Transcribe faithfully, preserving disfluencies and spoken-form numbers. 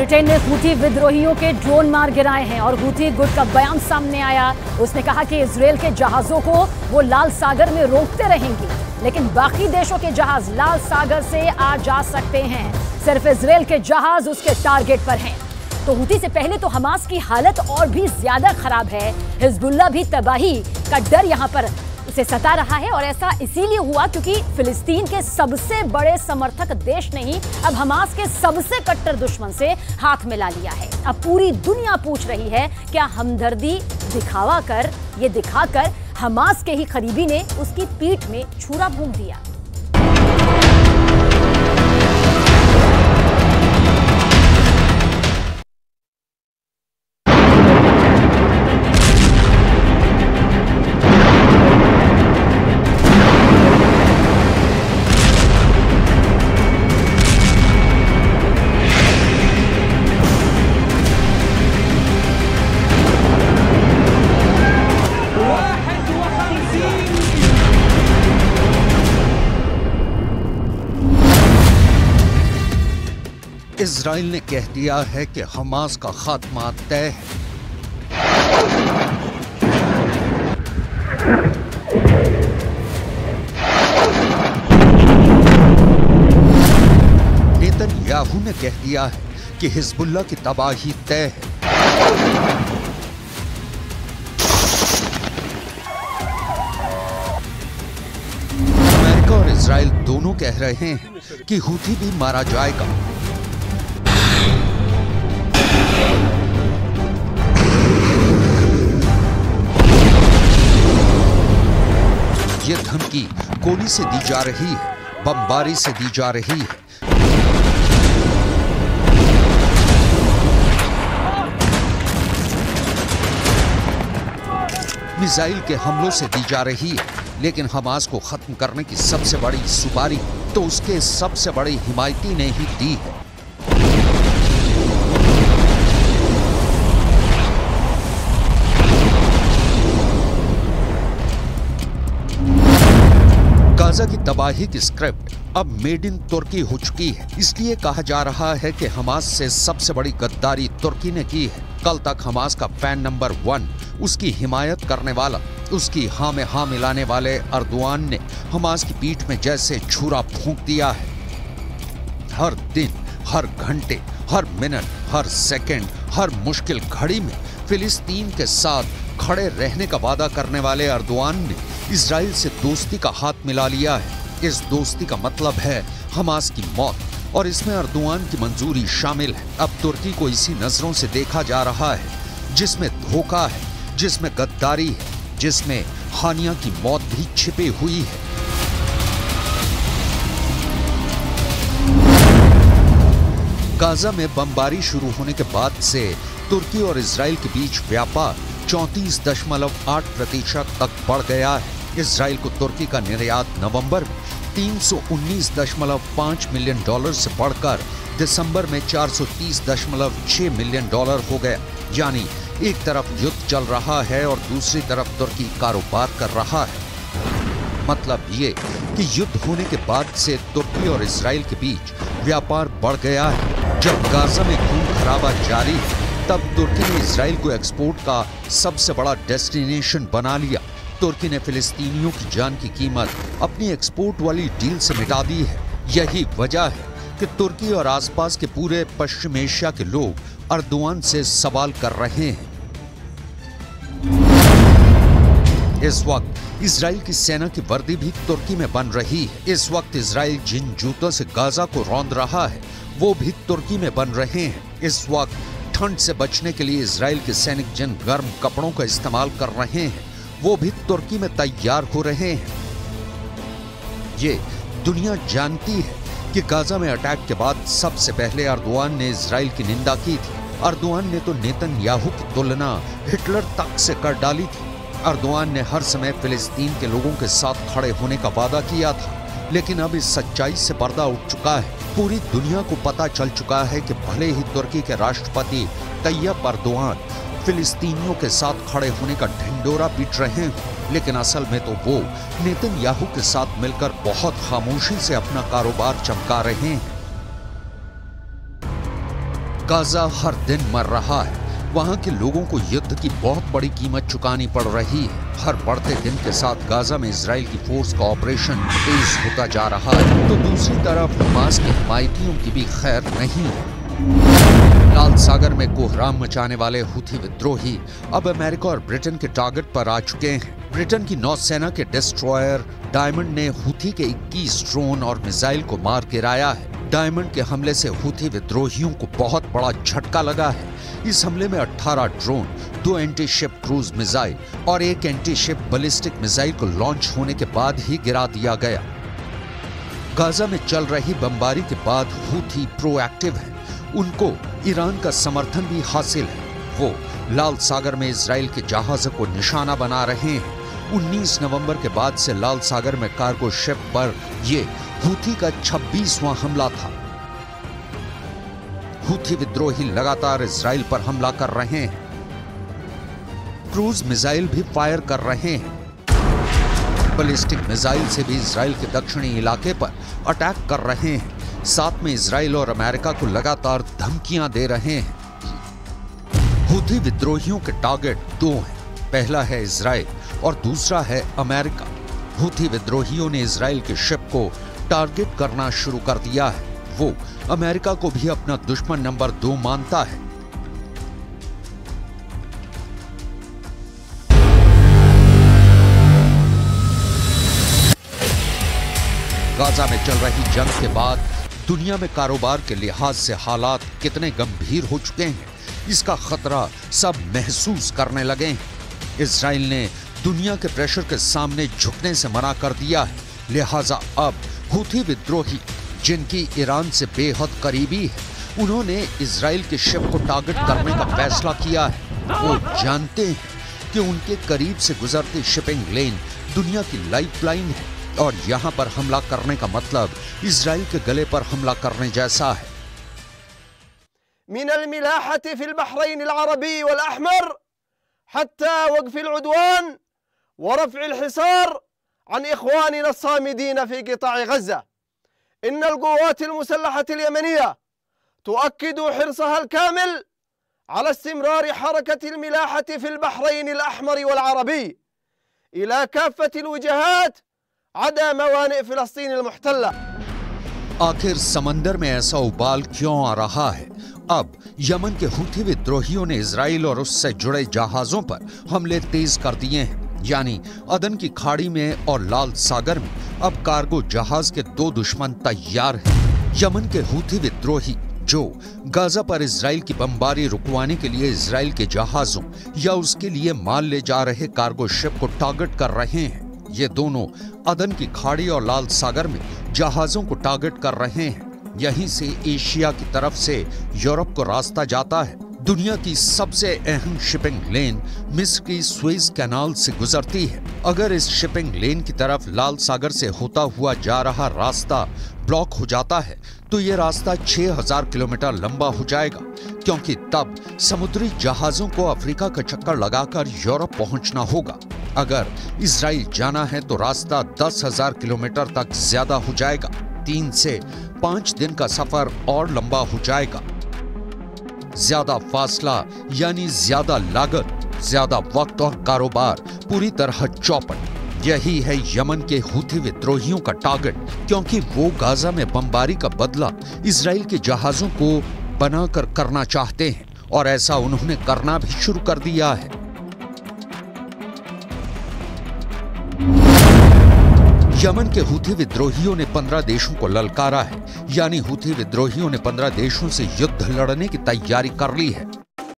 Britain ने Houthi विद्रोहियों के ड्रोन मार गिराए हैं और हूथी गुट का बयान सामने आया। उसने कहा कि इजरायल के जहाज़ों को वो लाल सागर में रोकते रहेंगे, लेकिन बाकी देशों के जहाज लाल सागर से आ जा सकते हैं, सिर्फ इजरायल के जहाज उसके टारगेट पर हैं। तो हूती से पहले तो हमास की हालत और भी ज्यादा खराब है। हिजबुल्ला भी तबाही का डर यहाँ पर उसे सता रहा है और ऐसा इसीलिए हुआ क्योंकि फिलिस्तीन के सबसे बड़े समर्थक देश ने ही अब हमास के सबसे कट्टर दुश्मन से हाथ मिला लिया है। अब पूरी दुनिया पूछ रही है, क्या हमदर्दी दिखावा कर ये दिखाकर हमास के ही करीबी ने उसकी पीठ में छुरा भोंक दिया। इजराइल ने कह दिया है कि हमास का खात्मा तय है। नेतन्याहू ने कह दिया है कि हिजबुल्ला की तबाही तय है। अमेरिका और इजराइल दोनों कह रहे हैं कि हूथी भी मारा जाएगा। ये धमकी गोली से दी जा रही है, बमबारी से दी जा रही है। मिसाइल के हमलों से दी जा रही है, लेकिन हमास को खत्म करने की सबसे बड़ी सुपारी तो उसके सबसे बड़े हिमायती ने ही दी है। गाजा की तबाही की स्क्रिप्ट अब मेड इन तुर्की हो चुकी है, इसलिए कहा जा रहा है कि हमास से सबसे बड़ी गद्दारी तुर्की ने की है। कल तक हमास का फैन नंबर वन, उसकी हिमायत करने वाला, उसकी हाँ में हाँ मिलाने वाले अर्दोआन ने हमास की पीठ में जैसे छुरा फूंक दिया है। हर दिन, हर घंटे, हर मिनट, हर सेकेंड, हर मुश्किल घड़ी में फिलिस्तीन के साथ खड़े रहने का वादा करने वाले अर्दोआन ने इजराइल से दोस्ती का हाथ मिला लिया है। इस दोस्ती का मतलब है हमास की मौत, और इसमें अर्दोआन की मंजूरी शामिल है। अब तुर्की को इसी नजरों से देखा जा रहा है जिसमें धोखा है, जिसमें गद्दारी है, जिसमें हानिया की मौत भी छिपी हुई है। गाजा में बमबारी शुरू होने के बाद से तुर्की और इजराइल के बीच व्यापार चौंतीस दशमलव आठ प्रतिशत तक बढ़ गया है। इसराइल को तुर्की का निर्यात नवंबर में तीन सौ उन्नीस दशमलव पाँच मिलियन डॉलर से बढ़कर दिसंबर में चार सौ तीस दशमलव छह मिलियन डॉलर हो गया। यानी एक तरफ युद्ध चल रहा है और दूसरी तरफ तुर्की कारोबार कर रहा है। मतलब ये कि युद्ध होने के बाद से तुर्की और इसराइल के बीच व्यापार बढ़ गया है। जब गाजा में खून खराबा जारी है, तब तुर्की ने इसराइल को एक्सपोर्ट का सबसे बड़ा डेस्टिनेशन बना लिया। तुर्की ने फिलिस्तीनियों की जान की कीमत अपनी एक्सपोर्ट वाली डील से मिटा दी है। यही वजह है कि तुर्की और आसपास के पूरे पश्चिम एशिया के लोग अर्दोआन से सवाल कर रहे हैं। इस वक्त इसराइल की सेना की वर्दी भी तुर्की में बन रही है। इस वक्त इसराइल जिन जूतों से गाजा को रौंद रहा है वो भी तुर्की में बन रहे हैं। इस वक्त ठंड से बचने के लिए इसराइल के सैनिक जिन गर्म कपड़ों का इस्तेमाल कर रहे हैं वो भी तुर्की में तैयार हो रहे हैं। ये दुनिया जानती है कि गाजा में अटैक के बाद सबसे पहले अर्दोआन ने इसराइल की निंदा की थी। अर्दोआन ने तो नेतन्याहू की तुलना हिटलर तक से कर डाली थी। अर्दोआन ने हर समय फिलिस्तीन के लोगों के साथ खड़े होने का वादा किया था, लेकिन अब इस सच्चाई से पर्दा उठ चुका है। पूरी दुनिया को पता चल चुका है कि भले ही तुर्की के राष्ट्रपति तैयप अर्दोआन फिलिस्तीनियों के साथ खड़े होने का ढिंडोरा पीट रहे हैं, लेकिन असल में तो वो नेतन्याहू के साथ मिलकर बहुत खामोशी से अपना कारोबार चमका रहे हैं। गाजा हर दिन मर रहा है। वहाँ के लोगों को युद्ध की बहुत बड़ी कीमत चुकानी पड़ रही है। हर बढ़ते दिन के साथ गाजा में इजराइल की फोर्स का ऑपरेशन तेज होता जा रहा है, तो दूसरी तरफ हमास के हिमायतियों की भी खैर नहीं है। लाल सागर में कोहराम मचाने वाले हूथी विद्रोही अब अमेरिका और ब्रिटेन के टारगेट पर आ चुके हैं। ब्रिटेन की नौसेना के डिस्ट्रॉयर डायमंड ने हूथी के इक्कीस ड्रोन और मिसाइल को मार गिराया है। डायमंड के हमले से हूथी विद्रोहियों को बहुत बड़ा झटका लगा है। इस हमले में अठारह ड्रोन, दो एंटी शिप क्रूज मिसाइल और एक एंटी शिप बलिस्टिक मिसाइल को लॉन्च होने के बाद ही गिरा दिया गया। गाजा में चल रही बमबारी के बाद हूथी प्रोएक्टिव है। उनको ईरान का समर्थन भी हासिल है। वो लाल सागर में इसराइल के जहाज को निशाना बना रहे हैं। उन्नीस नवंबर के बाद से लाल सागर में कार्गो शिप पर ये हूथी का छब्बीसवां हमला था। हूथी विद्रोही लगातार इसराइल पर हमला कर रहे हैं। क्रूज मिसाइल भी फायर कर रहे हैं। बलिस्टिक मिसाइल से भी इसराइल के दक्षिणी इलाके पर अटैक कर रहे हैं। साथ में इसराइल और अमेरिका को लगातार धमकियां दे रहे हैं। हूथी विद्रोहियों के टारगेट दो हैं। पहला है इजराइल और दूसरा है अमेरिका। हूथी विद्रोहियों ने इजराइल के शिप को टारगेट करना शुरू कर दिया है। वो अमेरिका को भी अपना दुश्मन नंबर दो मानता है। गाजा में चल रही जंग के बाद दुनिया में कारोबार के लिहाज से हालात कितने गंभीर हो चुके हैं, इसका खतरा सब महसूस करने लगे हैं। इजराइल ने दुनिया के प्रेशर के सामने झुकने से मना कर दिया है। लिहाजा अब हूथी विद्रोही, जिनकी ईरान से बेहद करीबी है, उन्होंने इजराइल के शिप को टारगेट करने का फैसला किया है। वो जानते हैं कि उनके करीब से गुजरती शिपिंग लेन दुनिया की लाइफलाइन है और यहाँ पर हमला करने का मतलब इजराइल के गले पर हमला करने जैसा है। حتى وقف العدوان ورفع الحصار عن إخواننا الصامدين في قطاع غزة. إن القوات المسلحة اليمنية تؤكد حرصها الكامل على استمرار حركة الملاحة في البحرين الأحمر والعربي إلى كافة الوجهات عدا موانئ فلسطين المحتلة. आखिर समंदर में ऐसा उबाल क्यों आ रहा है? अब यमन के हूथी विद्रोहियों ने इजराइल और उससे जुड़े जहाज़ों पर हमले तेज कर दिए हैं। यानी अदन की खाड़ी में और लाल सागर में अब कार्गो जहाज के दो दुश्मन तैयार हैं। यमन के हूथी विद्रोही जो गाजा पर इजराइल की बमबारी रुकवाने के लिए इजराइल के जहाज़ों या उसके लिए माल ले जा रहे कार्गो शिप को टारगेट कर रहे हैं। ये दोनों अदन की खाड़ी और लाल सागर में जहाज़ों को टारगेट कर रहे हैं। यहीं से एशिया की तरफ से यूरोप को रास्ता जाता है। दुनिया की सबसे अहम शिपिंग लेन मिस्र की स्वेज कैनाल से गुजरती है। अगर इस शिपिंग लेन की तरफ लाल सागर से होता हुआ जा रहा रास्ता ब्लॉक हो जाता है तो ये रास्ता छह हज़ार किलोमीटर लंबा हो जाएगा, क्योंकि तब समुद्री जहाज़ों को अफ्रीका का चक्कर लगाकर यूरोप पहुंचना होगा। अगर इजराइल जाना है तो रास्ता दस हज़ार किलोमीटर तक ज्यादा हो जाएगा। तीन से पाँच दिन का सफर और लंबा हो जाएगा। ज्यादा फासला यानी ज्यादा लागत, ज्यादा वक्त और कारोबार, पूरी तरह चौपट। यही है यमन के हूथी विद्रोहियों का टारगेट, क्योंकि वो गाजा में बमबारी का बदला इजराइल के जहाज़ों को बनाकर करना चाहते हैं और ऐसा उन्होंने करना भी शुरू कर दिया है। यमन के हूथी विद्रोहियों ने पंद्रह देशों को ललकारा है। यानी हूथी विद्रोहियों ने पंद्रह देशों से युद्ध लड़ने की तैयारी कर ली है।